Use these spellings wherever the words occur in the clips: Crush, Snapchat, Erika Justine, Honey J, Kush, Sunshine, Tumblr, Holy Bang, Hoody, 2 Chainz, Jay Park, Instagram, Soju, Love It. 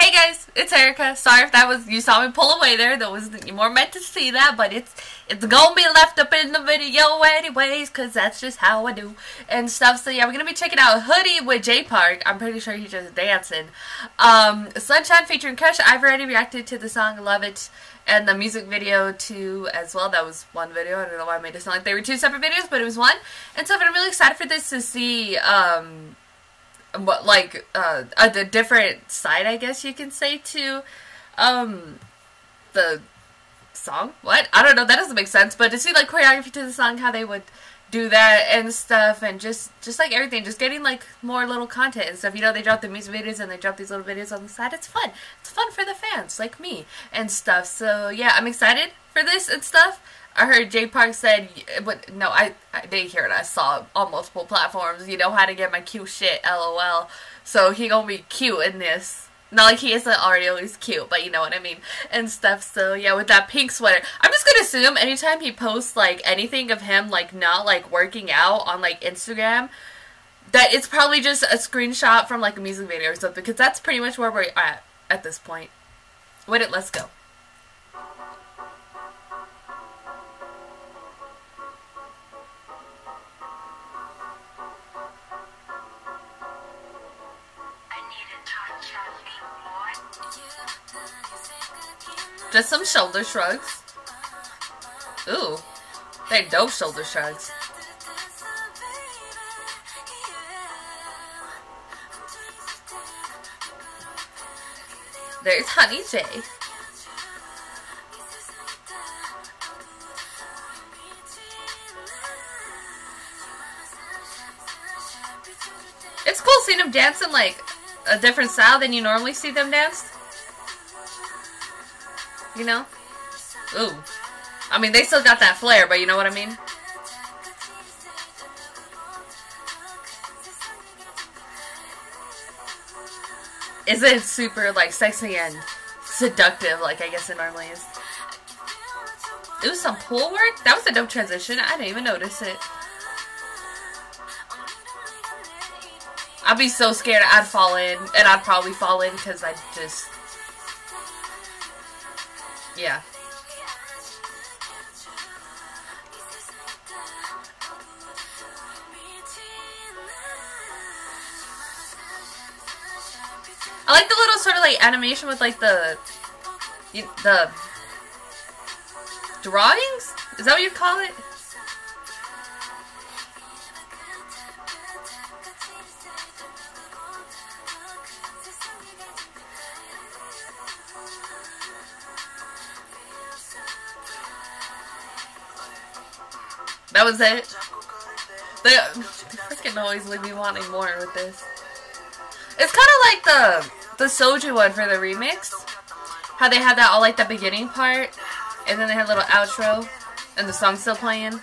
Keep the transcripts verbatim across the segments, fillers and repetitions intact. Hey guys, it's Erika. Sorry if that was, you saw me pull away there. That was, you weren't meant to see that, but it's it's gonna be left up in the video anyways, cause that's just how I do and stuff. So yeah, we're gonna be checking out Hoody with Jay Park. I'm pretty sure he's just dancing. Um, Sunshine featuring Kush. I've already reacted to the song Love It and the music video too as well. That was one video. I don't know why I made it sound like they were two separate videos, but it was one. And so I'm really excited for this to see. Um, But like uh, uh, the different side, I guess you can say, to um, the song. What? I don't know. That doesn't make sense. But to see like choreography to the song, how they would do that and stuff, and just just like everything, just getting like more little content and stuff. You know, they drop the music videos and they drop these little videos on the side. It's fun. It's fun for the fans like me and stuff. So yeah, I'm excited for this and stuff. I heard Jay Park said, but no, I, I didn't hear it. I saw it on multiple platforms. You know how to get my cute shit, lol. So he gonna be cute in this. Not like he isn't already always cute, but you know what I mean. And stuff, so yeah, with that pink sweater. I'm just gonna assume anytime he posts, like, anything of him, like, not, like, working out on, like, Instagram, that it's probably just a screenshot from, like, a music video or something. Because that's pretty much where we're at at this point. With it, let's go. Just some shoulder shrugs. Ooh, they're dope shoulder shrugs. There's Honey J. It's cool seeing them dancing like a different style than you normally see them dance. You know? Ooh. I mean, they still got that flair, but you know what I mean? Isn't super, like, sexy and seductive, like I guess it normally is. Ooh, some pool work? That was a dope transition. I didn't even notice it. I'd be so scared I'd fall in, and I'd probably fall in because I just... Yeah. I like the little sort of like animation with like the the drawings? Is that what you'd call it? That was it. They, they freaking always leave me wanting more with this. It's kind of like the the Soju one for the remix. How they had that all like the beginning part, and then they had a little outro, and the song's still playing.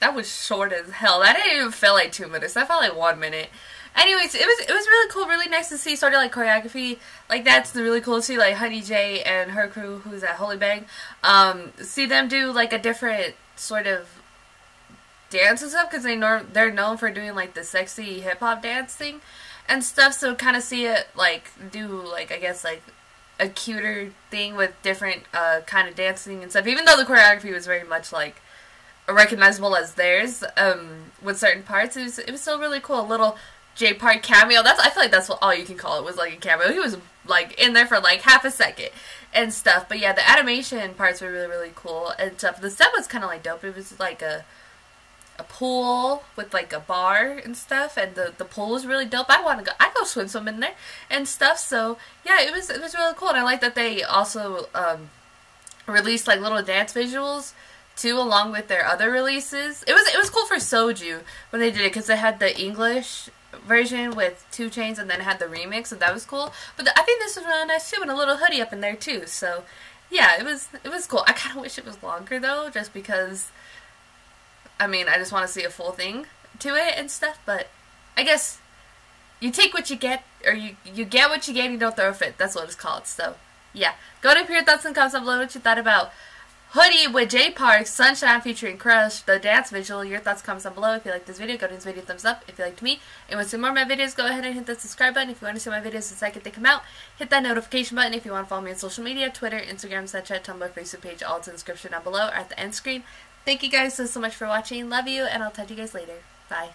That was short as hell. That didn't even feel like two minutes. That felt like one minute. Anyways, it was it was really cool, really nice to see sort of like choreography like that's really cool to see like Honey J and her crew who's at Holy Bang, um, see them do like a different sort of dance and stuff because they norm they're known for doing like the sexy hip hop dancing and stuff. So kind of see it like do like I guess like a cuter thing with different uh, kind of dancing and stuff. Even though the choreography was very much like recognizable as theirs um, with certain parts, it was it was still really cool. A little Jay Park cameo. That's I feel like that's what all you can call it was like a cameo. He was like in there for like half a second and stuff. But yeah, the animation parts were really really cool and stuff. The set was kind of like dope. It was like a a pool with like a bar and stuff, and the the pool was really dope. I want to go. I go swim swim in there and stuff. So yeah, it was it was really cool, and I like that they also um, released like little dance visuals too, along with their other releases. It was it was cool for Soju when they did it because they had the English version with two Chainz and then had the remix, so that was cool. But the, I think this was really nice too, and a little hoodie up in there too. So yeah, it was it was cool. I kind of wish it was longer though, just because I mean I just want to see a full thing to it and stuff. But I guess you take what you get, or you you get what you get and you don't throw a fit. That's what it's called. So yeah, go ahead and put your thoughts and comments down below what you thought about Hoody with Jay Park, Sunshine featuring Crush, the dance visual. Your thoughts, comments down below. If you like this video, go to this video, thumbs up. If you liked me and want to see more of my videos, go ahead and hit that subscribe button. If you want to see my videos the second they come out, hit that notification button. If you want to follow me on social media, Twitter, Instagram, Snapchat, Tumblr, Facebook page, all it's in the description down below or at the end screen. Thank you guys so, so much for watching. Love you, and I'll talk to you guys later. Bye.